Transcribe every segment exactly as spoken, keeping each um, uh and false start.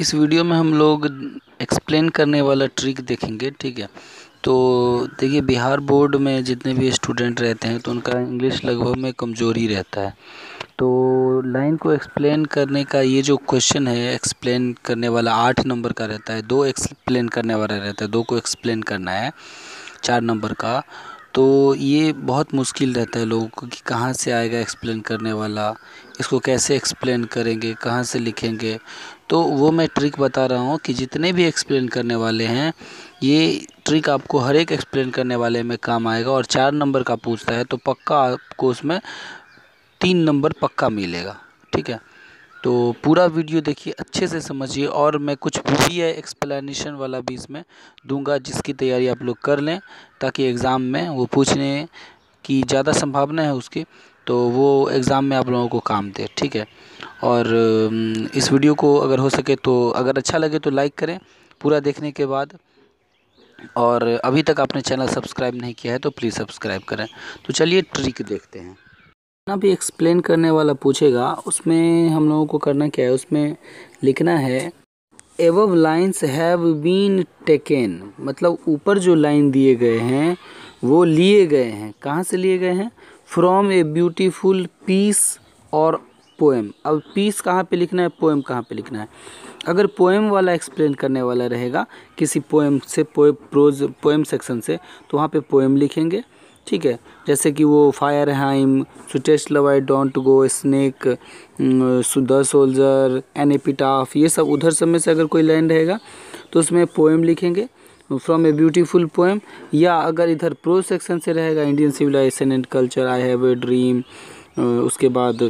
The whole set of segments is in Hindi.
इस वीडियो में हम लोग एक्सप्लेन करने वाला ट्रिक देखेंगे, ठीक है। तो देखिए, बिहार बोर्ड में जितने भी स्टूडेंट रहते हैं तो उनका इंग्लिश लगभग में कमज़ोरी रहता है। तो लाइन को एक्सप्लेन करने का ये जो क्वेश्चन है, एक्सप्लेन करने वाला आठ नंबर का रहता है, दो एक्सप्लेन करने वाला रहता है, दो को एक्सप्लेन करना है चार नंबर का। तो ये बहुत मुश्किल रहता है लोगों को कि कहाँ से आएगा एक्सप्लेन करने वाला, इसको कैसे एक्सप्लेन करेंगे, कहाँ से लिखेंगे। तो वो मैं ट्रिक बता रहा हूँ कि जितने भी एक्सप्लेन करने वाले हैं, ये ट्रिक आपको हर एक एक्सप्लेन करने वाले में काम आएगा। और चार नंबर का पूछता है तो पक्का आपको उसमें तीन नंबर पक्का मिलेगा, ठीक है। तो पूरा वीडियो देखिए, अच्छे से समझिए, और मैं कुछ भी है एक्सप्लेनेशन वाला भी इसमें दूंगा, जिसकी तैयारी आप लोग कर लें ताकि एग्ज़ाम में वो पूछने की ज़्यादा संभावना है उसकी, तो वो एग्ज़ाम में आप लोगों को काम दे, ठीक है। और इस वीडियो को अगर हो सके तो, अगर अच्छा लगे तो लाइक करें पूरा देखने के बाद, और अभी तक आपने चैनल सब्सक्राइब नहीं किया है तो प्लीज़ सब्सक्राइब करें। तो चलिए ट्रिक देखते हैं। ना भी एक्सप्लेन करने वाला पूछेगा, उसमें हम लोगों को करना क्या है, उसमें लिखना है above lines have been taken, मतलब ऊपर जो लाइन दिए गए हैं वो लिए गए हैं। कहाँ से लिए गए हैं? फ्रॉम ए ब्यूटीफुल पीस और पोएम। अब पीस कहाँ पे लिखना है, पोएम कहाँ पे लिखना है। अगर पोएम वाला एक्सप्लेन करने वाला रहेगा किसी पोएम से, पोए प्रोज पोएम सेक्शन से, तो वहाँ पे पोएम लिखेंगे, ठीक है। जैसे कि वो fire hymn, sweetest love I don't go, snake, the soldier, an epitaph, ये सब उधर सब में से अगर कोई लाइन रहेगा तो उसमें पोएम लिखेंगे, फ्रॉम ए ब्यूटीफुल पोएम। या अगर इधर प्रो सेक्शन से रहेगा, Indian civilisation and culture, I have a dream, उसके बाद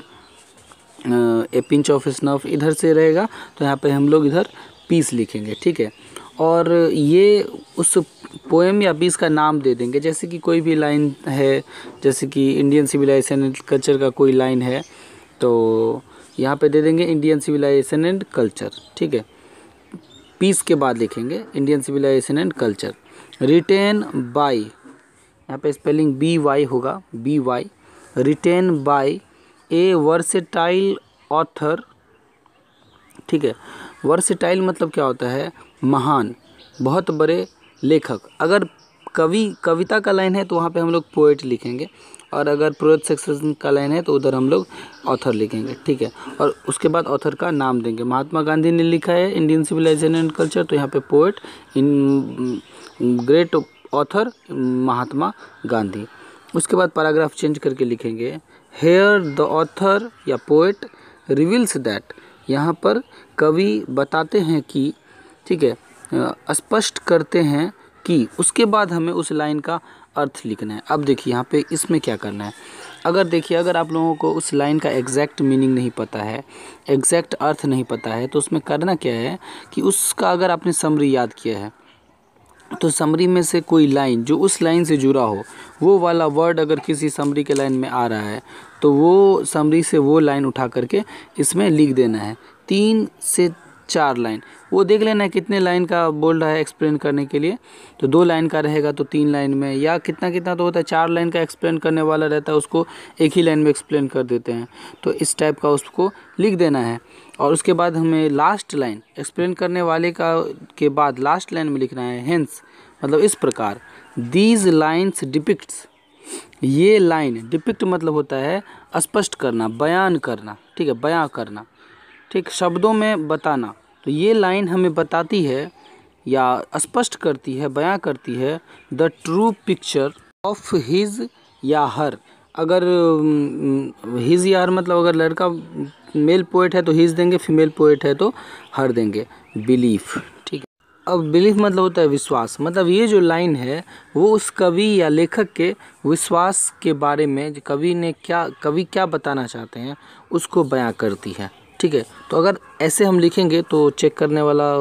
ए पिंच ऑफ स्नफ, इधर से रहेगा तो यहाँ पे हम लोग इधर पीस लिखेंगे, ठीक है। और ये उस पोएम या पीस का नाम दे देंगे। जैसे कि कोई भी लाइन है, जैसे कि इंडियन सिविलाइजेशन एंड कल्चर का कोई लाइन है तो यहाँ पे दे देंगे इंडियन सिविलाइजेशन एंड कल्चर, ठीक है। पीस के बाद लिखेंगे Indian civilisation and culture, written by, यहाँ पे स्पेलिंग बी वाई होगा, B Y, written by a versatile author, ठीक है। वर्सेटाइल मतलब क्या होता है, महान, बहुत बड़े लेखक। अगर कवि कविता का लाइन है तो वहाँ पे हम लोग पोएट लिखेंगे, और अगर प्रोज सेक्शन का लाइन है तो उधर हम लोग ऑथर लिखेंगे, ठीक है। और उसके बाद ऑथर का नाम देंगे। महात्मा गांधी ने लिखा है इंडियन सिविलाइजेशन एंड कल्चर, तो यहाँ पे poet in great author Mahatma Gandhi. उसके बाद पैराग्राफ चेंज करके लिखेंगे हेयर द ऑथर या पोएट रिवील्स दैट, यहाँ पर कवि बताते हैं कि, ठीक है, स्पष्ट करते हैं कि। उसके बाद हमें उस लाइन का अर्थ लिखना है। अब देखिए यहाँ पे इसमें क्या करना है। अगर देखिए, अगर आप लोगों को उस लाइन का एग्जैक्ट मीनिंग नहीं पता है, एग्जैक्ट अर्थ नहीं पता है, तो उसमें करना क्या है कि उसका अगर आपने समरी याद किया है तो समरी में से कोई लाइन जो उस लाइन से जुड़ा हो, वो वाला वर्ड अगर किसी समरी के लाइन में आ रहा है तो वो समरी से वो लाइन उठा करके इसमें लिख देना है। तीन से चार लाइन, वो देख लेना है कितने लाइन का बोल रहा है एक्सप्लेन करने के लिए। तो दो लाइन का रहेगा तो तीन लाइन में, या कितना कितना तो होता है, चार लाइन का एक्सप्लेन करने वाला रहता है उसको एक ही लाइन में एक्सप्लेन कर देते हैं। तो इस टाइप का उसको लिख देना है। और उसके बाद हमें लास्ट लाइन एक्सप्लेन करने वाले का के बाद लास्ट लाइन में लिखना है हेंस, मतलब इस प्रकार, दीज लाइन्स डिपिक्ट्स, ये लाइन, डिपिक्ट मतलब होता है स्पष्ट करना, बयान करना, ठीक है, बयां करना, ठीक, शब्दों में बताना। तो ये लाइन हमें बताती है या स्पष्ट करती है, बयां करती है the true picture of his या हर। अगर हिज या हर मतलब अगर लड़का मेल पोएट है तो हिज देंगे, फीमेल पोएट है तो हर देंगे, बिलीफ, ठीक है। अब बिलीफ मतलब होता है विश्वास, मतलब ये जो लाइन है वो उस कवि या लेखक के विश्वास के बारे में, कवि ने क्या, कवि क्या बताना चाहते हैं उसको बयां करती है, ठीक है। तो अगर ऐसे हम लिखेंगे तो चेक करने वाला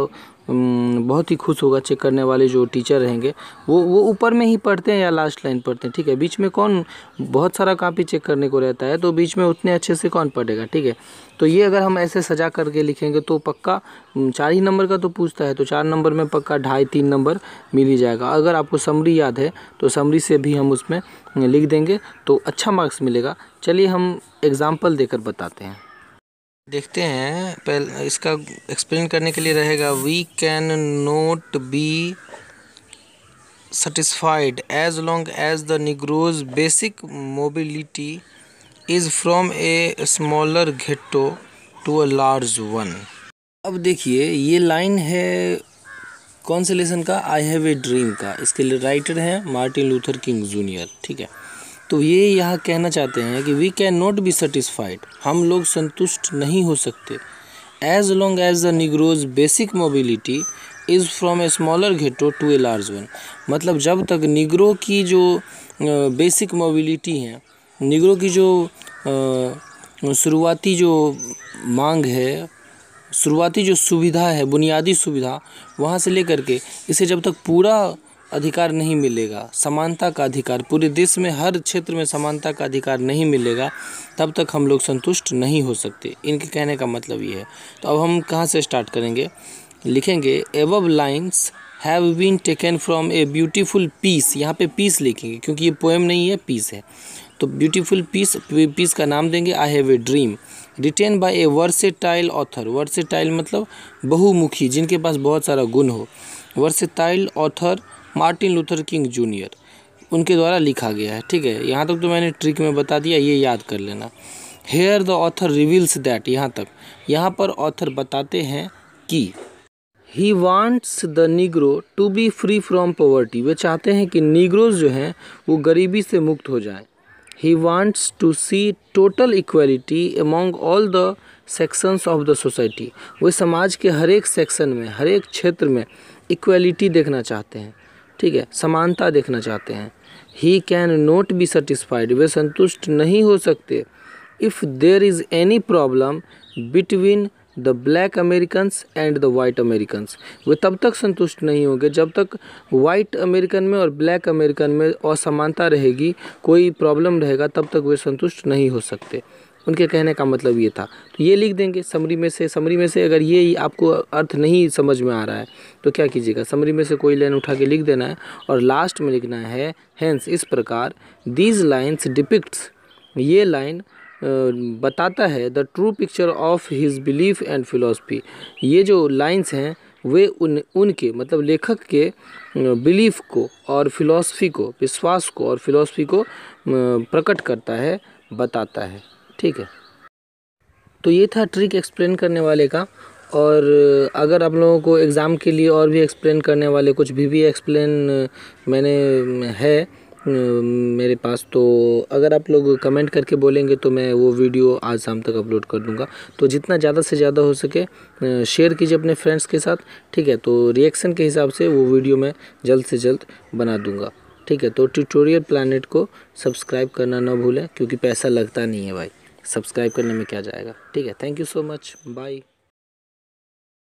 बहुत ही खुश होगा। चेक करने वाले जो टीचर रहेंगे वो वो ऊपर में ही पढ़ते हैं या लास्ट लाइन पढ़ते हैं, ठीक है। बीच में कौन, बहुत सारा कापी चेक करने को रहता है तो बीच में उतने अच्छे से कौन पढ़ेगा, ठीक है। तो ये अगर हम ऐसे सजा करके लिखेंगे तो पक्का चार ही नंबर का तो पूछता है, तो चार नंबर में पक्का ढाई तीन नंबर मिल ही जाएगा। अगर आपको समरी याद है तो समरी से भी हम उसमें लिख देंगे तो अच्छा मार्क्स मिलेगा। चलिए हम एग्ज़ाम्पल देकर बताते हैं। देखते हैं। पहले इसका एक्सप्लेन करने के लिए रहेगा we can not be satisfied as long as the Negro's basic mobility is from a smaller ghetto to a large one। अब देखिए ये लाइन है कौन से लेसन का, आई हैव ए ड्रीम का। इसके लिए राइटर हैं मार्टिन लूथर किंग जूनियर, ठीक है। तो ये यहाँ कहना चाहते हैं कि we can not be satisfied, हम लोग संतुष्ट नहीं हो सकते, as long as the Negroes basic mobility is from a smaller ghetto to a large one. मतलब जब तक निगरो की जो बेसिक मोबिलिटी है, निगरो की जो शुरुआती जो मांग है, शुरुआती जो सुविधा है, बुनियादी सुविधा, वहाँ से लेकर के इसे जब तक पूरा अधिकार नहीं मिलेगा, समानता का अधिकार पूरे देश में हर क्षेत्र में समानता का अधिकार नहीं मिलेगा, तब तक हम लोग संतुष्ट नहीं हो सकते। इनके कहने का मतलब ये है। तो अब हम कहाँ से स्टार्ट करेंगे, लिखेंगे above lines have been taken from a beautiful piece. यहाँ पे पीस लिखेंगे क्योंकि ये पोएम नहीं है, पीस है। तो ब्यूटीफुल पीस, पीस का नाम देंगे I have a dream, written by a versatile author. Versatile मतलब बहुमुखी, जिनके पास बहुत सारा गुण हो। Versatile author Martin Luther King junior, उनके द्वारा लिखा गया है, ठीक है। यहाँ तक तो मैंने ट्रिक में बता दिया, ये याद कर लेना। Here the author reveals that, यहाँ तक, यहाँ पर ऑथर बताते हैं कि he wants the Negro to be free from poverty, वे चाहते हैं कि निग्रोज जो हैं वो गरीबी से मुक्त हो जाएं। He wants to see total equality among all the sections of the society, वे समाज के हर एक सेक्शन में, हर एक क्षेत्र में इक्वलिटी देखना चाहते हैं, ठीक है, समानता देखना चाहते हैं। He can not be satisfied, वे संतुष्ट नहीं हो सकते। If there is any problem between the black Americans and the white Americans, वे तब तक संतुष्ट नहीं होंगे जब तक वाइट अमेरिकन में और ब्लैक अमेरिकन में असमानता रहेगी, कोई प्रॉब्लम रहेगा, तब तक वे संतुष्ट नहीं हो सकते। उनके कहने का मतलब ये था। तो ये लिख देंगे समरी में से। समरी में से अगर ये आपको अर्थ नहीं समझ में आ रहा है तो क्या कीजिएगा, समरी में से कोई लाइन उठा के लिख देना है और लास्ट में लिखना है हैंस, इस प्रकार। दीज लाइन्स डिपिक्ट्स, ये लाइन बताता है the true picture of his belief and philosophy, ये जो लाइंस हैं वे उन उनके मतलब लेखक के बिलीफ को और फिलॉसफी को, विश्वास को और फिलॉसफी को प्रकट करता है, बताता है, ठीक है। तो ये था ट्रिक एक्सप्लेन करने वाले का। और अगर आप लोगों को एग्ज़ाम के लिए और भी एक्सप्लेन करने वाले कुछ भी भी एक्सप्लेन मैंने है मेरे पास, तो अगर आप लोग कमेंट करके बोलेंगे तो मैं वो वीडियो आज शाम तक अपलोड कर दूंगा। तो जितना ज़्यादा से ज़्यादा हो सके शेयर कीजिए अपने फ्रेंड्स के साथ, ठीक है। तो रिएक्शन के हिसाब से वो वीडियो मैं जल्द से जल्द बना दूंगा, ठीक है। तो ट्यूटोरियल प्लैनेट को सब्सक्राइब करना ना भूलें, क्योंकि पैसा लगता नहीं है भाई, सब्सक्राइब करने में क्या जाएगा, ठीक है। Thank you so much, bye.